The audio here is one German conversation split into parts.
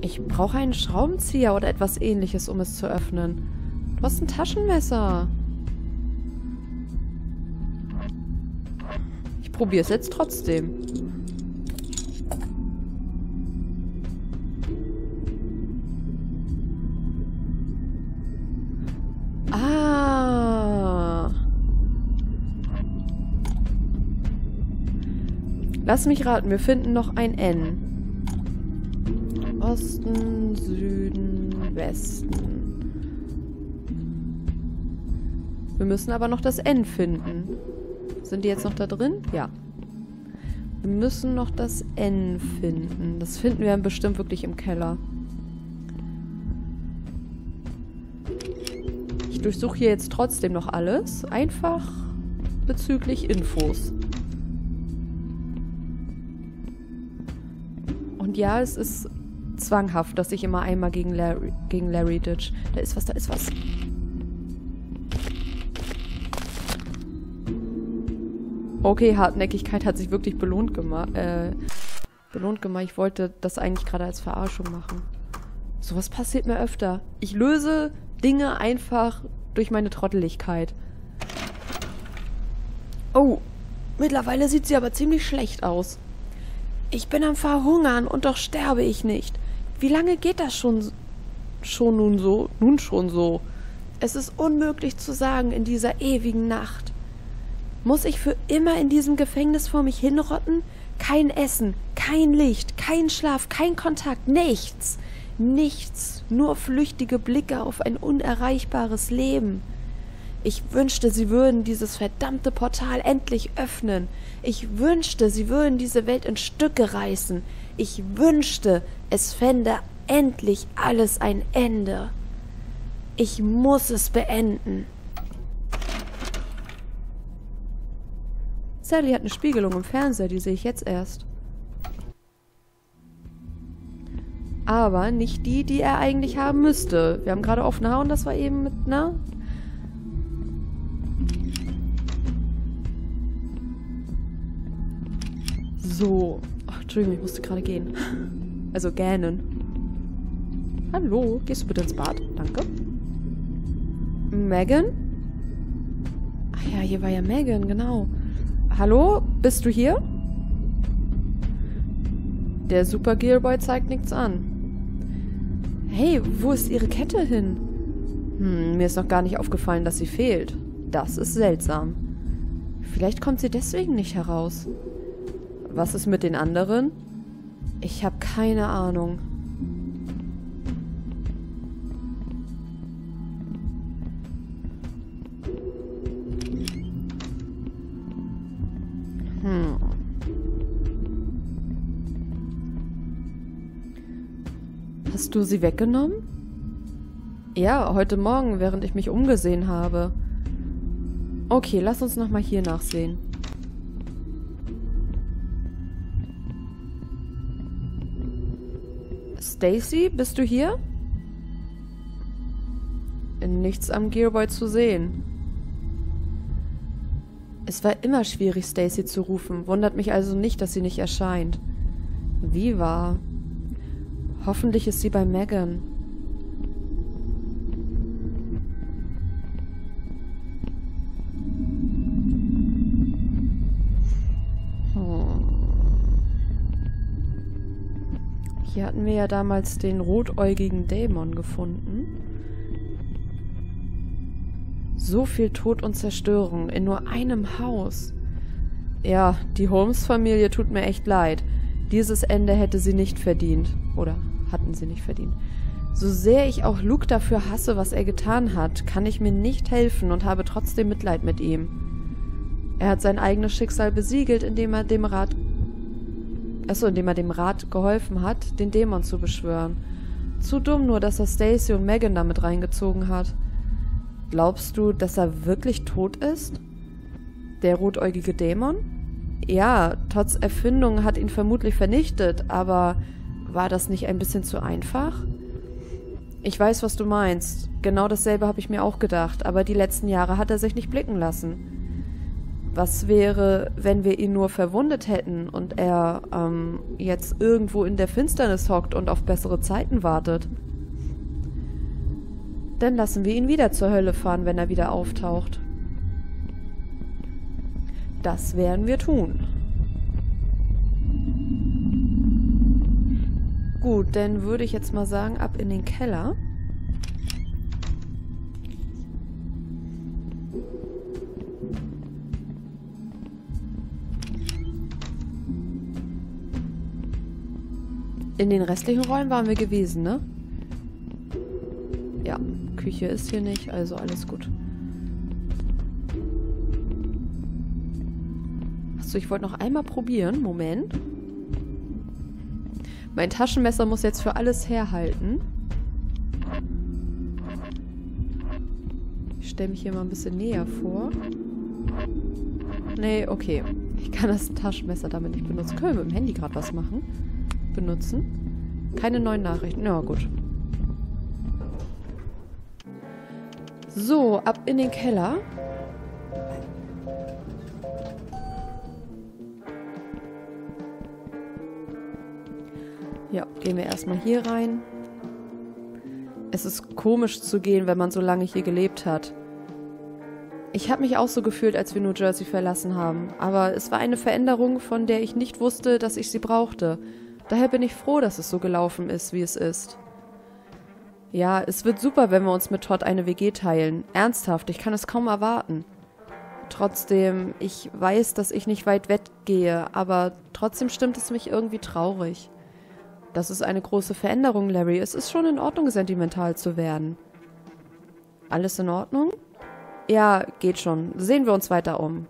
Ich brauche einen Schraubenzieher oder etwas ähnliches, um es zu öffnen. Du hast ein Taschenmesser. Ich probiere es jetzt trotzdem. Lass mich raten, wir finden noch ein N. Osten, Süden, Westen. Wir müssen aber noch das N finden. Sind die jetzt noch da drin? Ja. Wir müssen noch das N finden. Das finden wir bestimmt wirklich im Keller. Ich durchsuche hier jetzt trotzdem noch alles. Einfach bezüglich Infos. Und ja, es ist zwanghaft, dass ich immer einmal gegen Larry Ditch. Da ist was, da ist was. Okay, Hartnäckigkeit hat sich wirklich belohnt gemacht. Ich wollte das eigentlich gerade als Verarschung machen. Sowas passiert mir öfter. Ich löse Dinge einfach durch meine Trotteligkeit. Oh, mittlerweile sieht sie aber ziemlich schlecht aus. Ich bin am Verhungern und doch sterbe ich nicht. Wie lange geht das schon so? Es ist unmöglich zu sagen in dieser ewigen Nacht. Muss ich für immer in diesem Gefängnis vor mich hinrotten? Kein Essen, kein Licht, kein Schlaf, kein Kontakt, nichts. Nichts, nur flüchtige Blicke auf ein unerreichbares Leben. Ich wünschte, sie würden dieses verdammte Portal endlich öffnen. Ich wünschte, sie würden diese Welt in Stücke reißen. Ich wünschte, es fände endlich alles ein Ende. Ich muss es beenden. Sally hat eine Spiegelung im Fernseher, die sehe ich jetzt erst. Aber nicht die, die er eigentlich haben müsste. Wir haben gerade offene Haare und das war eben mit einer... So. Ach, Entschuldigung, ich musste gerade gehen. Also gähnen. Hallo, gehst du bitte ins Bad? Danke. Megan? Ach ja, hier war ja Megan, genau. Hallo, bist du hier? Der Super Gear Boy zeigt nichts an. Hey, wo ist ihre Kette hin? Mir ist noch gar nicht aufgefallen, dass sie fehlt. Das ist seltsam. Vielleicht kommt sie deswegen nicht heraus. Was ist mit den anderen? Ich habe keine Ahnung. Hast du sie weggenommen? Ja, heute Morgen, während ich mich umgesehen habe. Okay, lass uns nochmal hier nachsehen. Stacy, bist du hier? Nichts am Gearboy zu sehen. Es war immer schwierig, Stacy zu rufen. Wundert mich also nicht, dass sie nicht erscheint. Wie war? Hoffentlich ist sie bei Megan. Hier hatten wir ja damals den rotäugigen Dämon gefunden. So viel Tod und Zerstörung in nur einem Haus. Ja, die Holmes-Familie tut mir echt leid. Dieses Ende hätte sie nicht verdient. Oder hatten sie nicht verdient. So sehr ich auch Luke dafür hasse, was er getan hat, kann ich mir nicht helfen und habe trotzdem Mitleid mit ihm. Er hat sein eigenes Schicksal besiegelt, indem er dem Rat geholfen hat, den Dämon zu beschwören. Zu dumm nur, dass er Stacy und Megan damit reingezogen hat. Glaubst du, dass er wirklich tot ist? Der rotäugige Dämon? Ja, Todds Erfindung hat ihn vermutlich vernichtet, aber war das nicht ein bisschen zu einfach? Ich weiß, was du meinst. Genau dasselbe habe ich mir auch gedacht, aber die letzten Jahre hat er sich nicht blicken lassen. Was wäre, wenn wir ihn nur verwundet hätten und er jetzt irgendwo in der Finsternis hockt und auf bessere Zeiten wartet? Dann lassen wir ihn wieder zur Hölle fahren, wenn er wieder auftaucht. Das werden wir tun. Gut, dann würde ich jetzt mal sagen, ab in den Keller. In den restlichen Räumen waren wir gewesen, ne? Ja, Küche ist hier nicht, also alles gut. Achso, ich wollte noch einmal probieren. Moment. Mein Taschenmesser muss jetzt für alles herhalten. Ich stelle mich hier mal ein bisschen näher vor. Nee, okay. Ich kann das Taschenmesser damit nicht benutzen. Können wir mit dem Handy gerade was machen? Benutzen. Keine neuen Nachrichten. Na gut. So, ab in den Keller. Ja, gehen wir erstmal hier rein. Es ist komisch zu gehen, wenn man so lange hier gelebt hat. Ich habe mich auch so gefühlt, als wir New Jersey verlassen haben. Aber es war eine Veränderung, von der ich nicht wusste, dass ich sie brauchte. Daher bin ich froh, dass es so gelaufen ist, wie es ist. Ja, es wird super, wenn wir uns mit Todd eine WG teilen. Ernsthaft, ich kann es kaum erwarten. Trotzdem, ich weiß, dass ich nicht weit weggehe, aber trotzdem stimmt es mich irgendwie traurig. Das ist eine große Veränderung, Larry. Es ist schon in Ordnung, sentimental zu werden. Alles in Ordnung? Ja, geht schon. Sehen wir uns weiter um.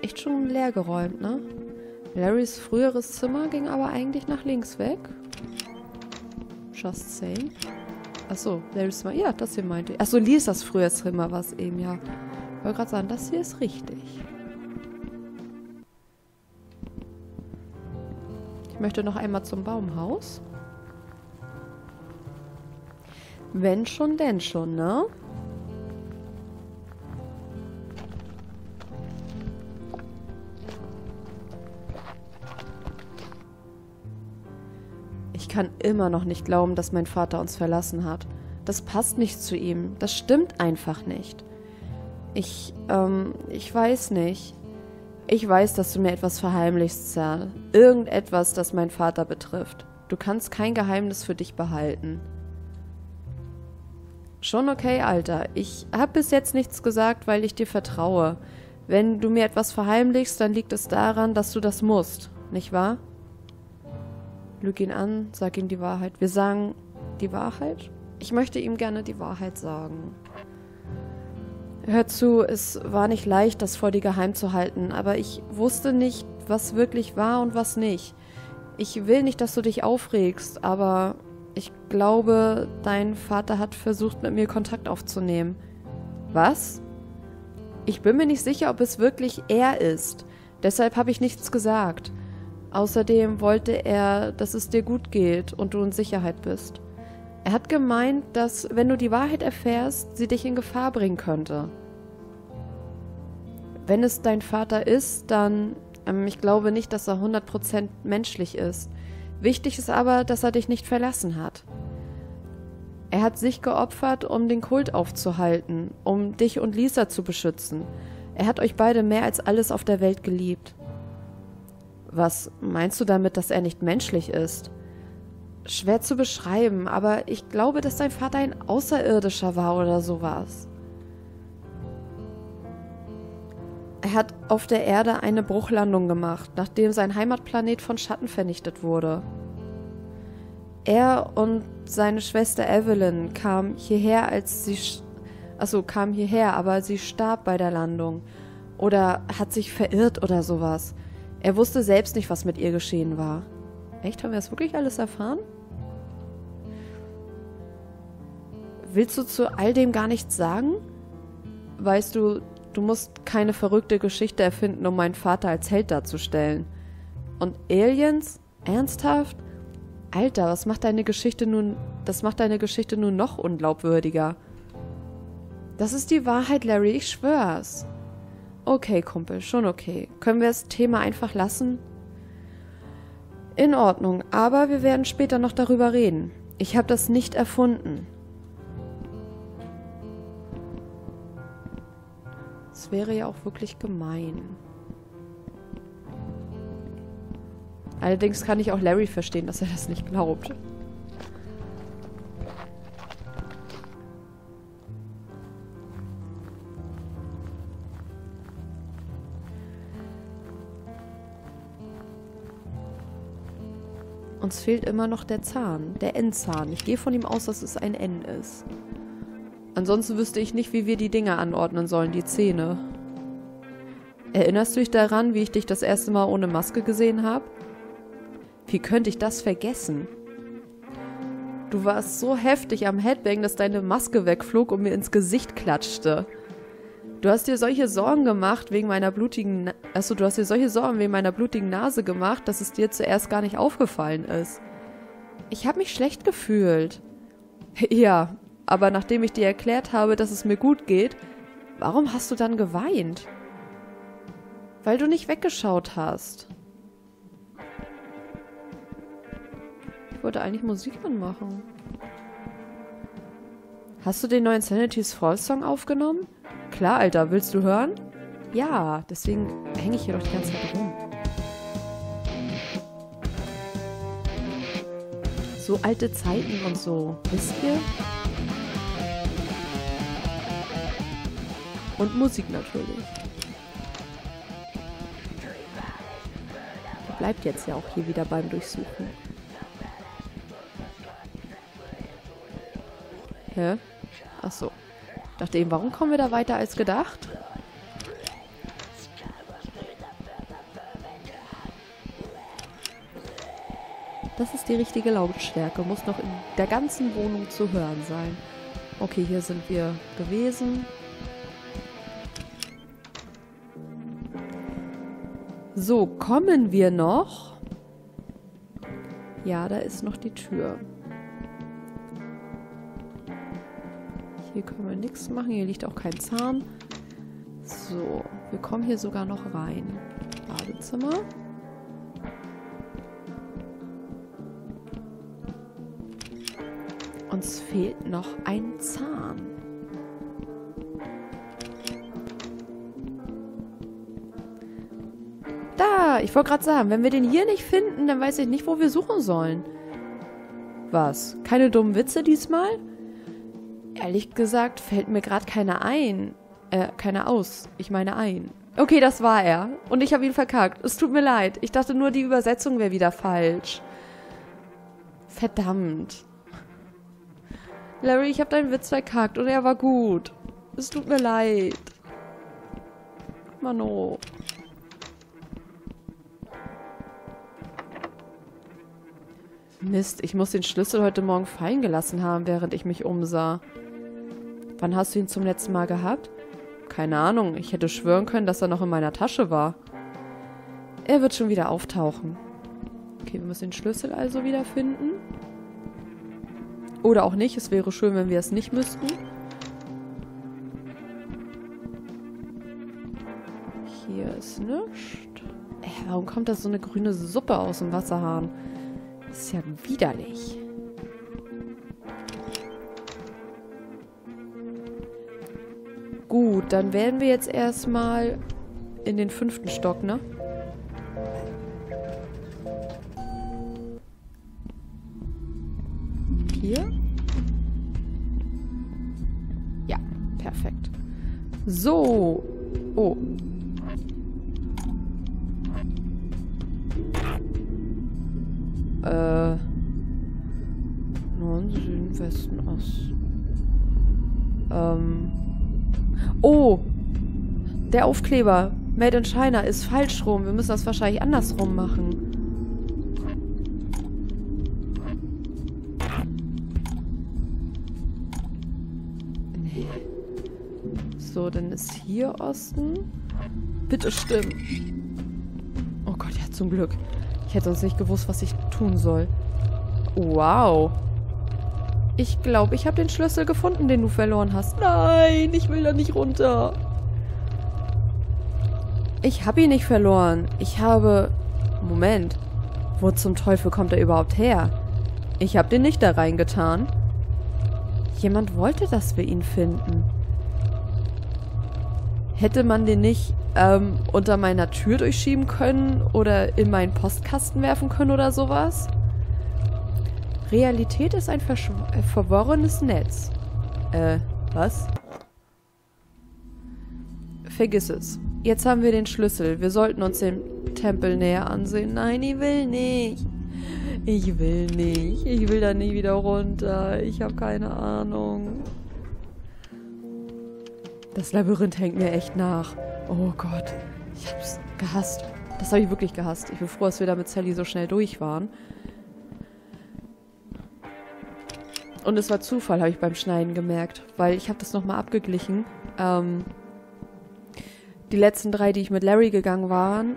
Echt schon leer geräumt, ne? Larrys früheres Zimmer ging aber eigentlich nach links weg. Just saying. Achso, Larrys Zimmer. Ja, das hier meinte ich. Achso, Lisas früheres Zimmer war es eben, ja. Ich wollte gerade sagen, das hier ist richtig. Ich möchte noch einmal zum Baumhaus. Wenn schon, denn schon, ne? Ich kann immer noch nicht glauben, dass mein Vater uns verlassen hat. Das passt nicht zu ihm. Das stimmt einfach nicht. Ich weiß nicht. Ich weiß, dass du mir etwas verheimlichst, Sal. Irgendetwas, das meinen Vater betrifft. Du kannst kein Geheimnis für dich behalten. Schon okay, Alter. Ich habe bis jetzt nichts gesagt, weil ich dir vertraue. Wenn du mir etwas verheimlichst, dann liegt es daran, dass du das musst. Nicht wahr? Lüg ihn an, sag ihm die Wahrheit. Wir sagen die Wahrheit? Ich möchte ihm gerne die Wahrheit sagen. Hör zu, es war nicht leicht, das vor dir geheim zu halten, aber ich wusste nicht, was wirklich war und was nicht. Ich will nicht, dass du dich aufregst, aber ich glaube, dein Vater hat versucht, mit mir Kontakt aufzunehmen. Was? Ich bin mir nicht sicher, ob es wirklich er ist. Deshalb habe ich nichts gesagt. Außerdem wollte er, dass es dir gut geht und du in Sicherheit bist. Er hat gemeint, dass, wenn du die Wahrheit erfährst, sie dich in Gefahr bringen könnte. Wenn es dein Vater ist, dann... ich glaube nicht, dass er 100% menschlich ist. Wichtig ist aber, dass er dich nicht verlassen hat. Er hat sich geopfert, um den Kult aufzuhalten, um dich und Lisa zu beschützen. Er hat euch beide mehr als alles auf der Welt geliebt. Was meinst du damit, dass er nicht menschlich ist? Schwer zu beschreiben, aber ich glaube, dass dein Vater ein Außerirdischer war oder sowas. Er hat auf der Erde eine Bruchlandung gemacht, nachdem sein Heimatplanet von Schatten vernichtet wurde. Er und seine Schwester Evelyn kamen hierher, aber sie starb bei der Landung. Oder hat sich verirrt oder sowas. Er wusste selbst nicht, was mit ihr geschehen war. Echt? Haben wir das wirklich alles erfahren? Willst du zu all dem gar nichts sagen? Weißt du, du musst keine verrückte Geschichte erfinden, um meinen Vater als Held darzustellen. Und Aliens? Ernsthaft? Alter, was macht deine Geschichte nun Das macht deine Geschichte nur noch unglaubwürdiger. Das ist die Wahrheit, Larry, ich schwör's. Okay, Kumpel, schon okay. Können wir das Thema einfach lassen? In Ordnung, aber wir werden später noch darüber reden. Ich habe das nicht erfunden. Das wäre ja auch wirklich gemein. Allerdings kann ich auch Larry verstehen, dass er das nicht glaubt. Uns fehlt immer noch der Zahn, der Endzahn. Ich gehe von ihm aus, dass es ein N ist. Ansonsten wüsste ich nicht, wie wir die Dinger anordnen sollen, die Zähne. Erinnerst du dich daran, wie ich dich das erste Mal ohne Maske gesehen habe? Wie könnte ich das vergessen? Du warst so heftig am Headbang, dass deine Maske wegflog und mir ins Gesicht klatschte. Du hast dir solche Sorgen gemacht wegen meiner blutigen Nase gemacht, dass es dir zuerst gar nicht aufgefallen ist. Ich habe mich schlecht gefühlt. Ja, aber nachdem ich dir erklärt habe, dass es mir gut geht, warum hast du dann geweint? Weil du nicht weggeschaut hast. Ich wollte eigentlich Musik anmachen. Hast du den neuen Sanity's Fall Song aufgenommen? Klar, Alter. Willst du hören? Ja, deswegen hänge ich hier doch die ganze Zeit rum. So alte Zeiten und so. Wisst ihr? Und Musik natürlich. Die bleibt jetzt ja auch hier wieder beim Durchsuchen. Hä? Ach so. Dachte eben, warum kommen wir da weiter als gedacht? Das ist die richtige Lautstärke. Muss noch in der ganzen Wohnung zu hören sein. Okay, hier sind wir gewesen. So, kommen wir noch? Ja, da ist noch die Tür. Hier können wir nichts machen. Hier liegt auch kein Zahn. So, wir kommen hier sogar noch rein. Badezimmer. Uns fehlt noch ein Zahn. Da, ich wollte gerade sagen, wenn wir den hier nicht finden, dann weiß ich nicht, wo wir suchen sollen. Was? Keine dummen Witze diesmal? Ehrlich gesagt fällt mir gerade keiner ein. Keiner aus. Ich meine ein. Okay, das war er. Und ich habe ihn verkackt. Es tut mir leid. Ich dachte nur, die Übersetzung wäre wieder falsch. Verdammt. Larry, ich habe deinen Witz verkackt und er war gut. Es tut mir leid. Mano. Mist, ich muss den Schlüssel heute Morgen fallen gelassen haben, während ich mich umsah. Wann hast du ihn zum letzten Mal gehabt? Keine Ahnung, ich hätte schwören können, dass er noch in meiner Tasche war. Er wird schon wieder auftauchen. Okay, wir müssen den Schlüssel also wieder finden. Oder auch nicht, es wäre schön, wenn wir es nicht müssten. Hier ist nichts. Warum kommt da so eine grüne Suppe aus dem Wasserhahn? Das ist ja widerlich. Gut, dann werden wir jetzt erstmal in den 5. Stock, ne? Hier? Ja, perfekt. So. Oh. Norden, Süden, Westen, Osten. Oh! Der Aufkleber Made in China ist falsch rum. Wir müssen das wahrscheinlich andersrum machen. Nee. So, dann ist hier Osten. Bitte stimmen. Oh Gott, ja, zum Glück. Ich hätte sonst nicht gewusst, was ich tun soll. Wow. Ich glaube, ich habe den Schlüssel gefunden, den du verloren hast. Nein, ich will da nicht runter. Ich habe ihn nicht verloren. Ich habe... Moment. Wo zum Teufel kommt er überhaupt her? Ich habe den nicht da reingetan. Jemand wollte, dass wir ihn finden. Hätte man den nicht unter meiner Tür durchschieben können oder in meinen Postkasten werfen können oder sowas? Realität ist ein verworrenes Netz. Was? Vergiss es. Jetzt haben wir den Schlüssel. Wir sollten uns den Tempel näher ansehen. Nein, ich will nicht. Ich will nicht. Ich will da nie wieder runter. Ich habe keine Ahnung. Das Labyrinth hängt mir echt nach. Oh Gott. Ich hab's gehasst. Das habe ich wirklich gehasst. Ich bin froh, dass wir da mit Sally so schnell durch waren. Und es war Zufall, habe ich beim Schneiden gemerkt. Weil ich habe das nochmal abgeglichen. Die letzten 3, die ich mit Larry gegangen waren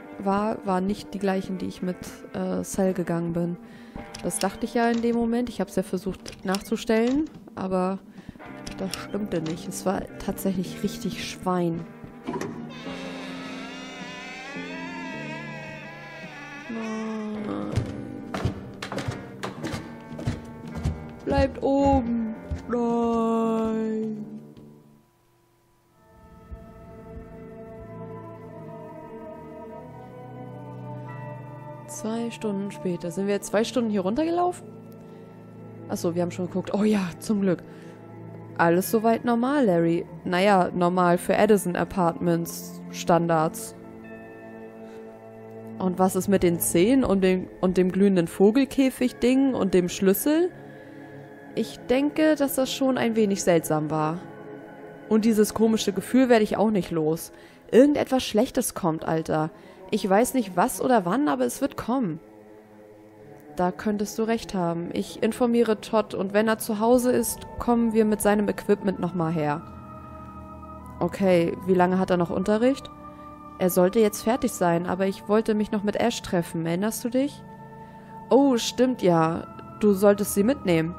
nicht die gleichen, die ich mit Sal gegangen bin. Das dachte ich ja in dem Moment. Ich habe es ja versucht nachzustellen. Aber... das stimmte nicht. Es war tatsächlich richtig Schwein. Nein. Bleibt oben. Nein. Zwei Stunden später. Sind wir jetzt 2 Stunden hier runtergelaufen? Achso, wir haben schon geguckt. Oh ja, zum Glück. Alles soweit normal, Larry. Naja, normal für Edison Apartments Standards. Und was ist mit den Zähnen und dem glühenden Vogelkäfig-Ding und dem Schlüssel? Ich denke, dass das schon ein wenig seltsam war. Und dieses komische Gefühl werde ich auch nicht los. Irgendetwas Schlechtes kommt, Alter. Ich weiß nicht was oder wann, aber es wird kommen. Da könntest du recht haben. Ich informiere Todd und wenn er zu Hause ist, kommen wir mit seinem Equipment nochmal her. Okay, wie lange hat er noch Unterricht? Er sollte jetzt fertig sein, aber ich wollte mich noch mit Ash treffen. Erinnerst du dich? Oh, stimmt ja. Du solltest sie mitnehmen.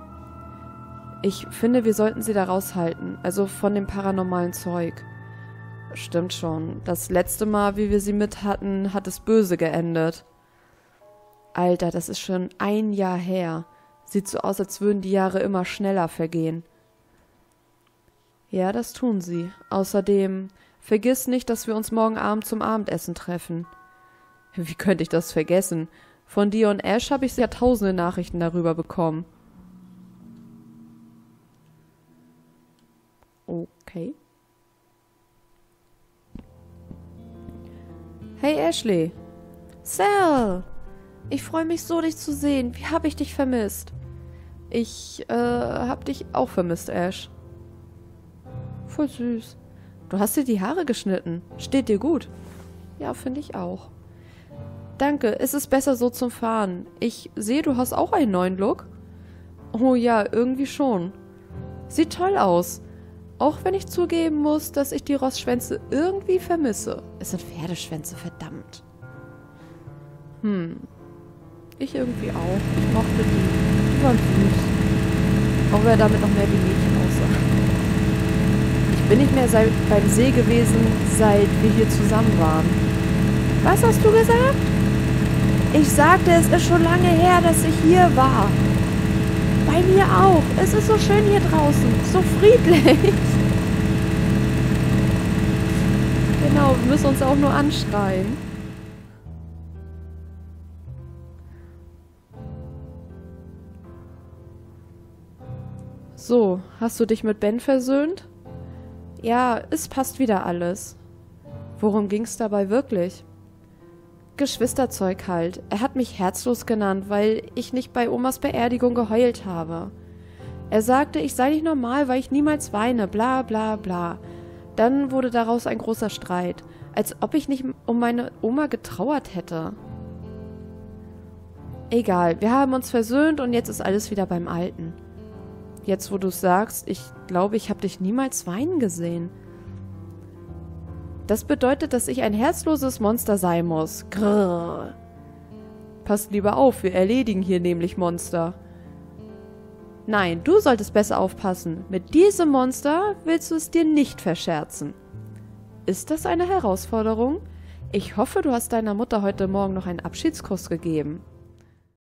Ich finde, wir sollten sie da raushalten. Also von dem paranormalen Zeug. Stimmt schon. Das letzte Mal, wie wir sie mit hatten, hat es böse geendet. Alter, das ist schon ein Jahr her. Sieht so aus, als würden die Jahre immer schneller vergehen. Ja, das tun sie. Außerdem, vergiss nicht, dass wir uns morgen Abend zum Abendessen treffen. Wie könnte ich das vergessen? Von dir und Ash habe ich ja tausende Nachrichten darüber bekommen. Okay. Hey Ashley. Sal! Ich freue mich so, dich zu sehen. Wie habe ich dich vermisst? Ich, habe dich auch vermisst, Ash. Voll süß. Du hast dir die Haare geschnitten. Steht dir gut. Ja, finde ich auch. Danke, es ist besser so zum Fahren. Ich sehe, du hast auch einen neuen Look. Oh ja, irgendwie schon. Sieht toll aus. Auch wenn ich zugeben muss, dass ich die Rossschwänze irgendwie vermisse. Es sind Pferdeschwänze, verdammt. Hm. Ich irgendwie auch. Ich mochte die. Die waren süß. Auch wenn er damit noch mehr wie Mädchen aussah. Ich bin nicht mehr beim See gewesen, seit wir hier zusammen waren. Was hast du gesagt? Ich sagte, es ist schon lange her, dass ich hier war. Bei mir auch. Es ist so schön hier draußen. So friedlich. Genau, wir müssen uns auch nur anschreien. So, hast du dich mit Ben versöhnt? Ja, es passt wieder alles. Worum ging's dabei wirklich? Geschwisterzeug halt. Er hat mich herzlos genannt, weil ich nicht bei Omas Beerdigung geheult habe. Er sagte, ich sei nicht normal, weil ich niemals weine, bla bla bla. Dann wurde daraus ein großer Streit, als ob ich nicht um meine Oma getrauert hätte. Egal, wir haben uns versöhnt und jetzt ist alles wieder beim Alten. Jetzt, wo du es sagst, ich glaube, ich habe dich niemals weinen gesehen. Das bedeutet, dass ich ein herzloses Monster sein muss. Grrr. Passt lieber auf, wir erledigen hier nämlich Monster. Nein, du solltest besser aufpassen. Mit diesem Monster willst du es dir nicht verscherzen. Ist das eine Herausforderung? Ich hoffe, du hast deiner Mutter heute Morgen noch einen Abschiedskurs gegeben.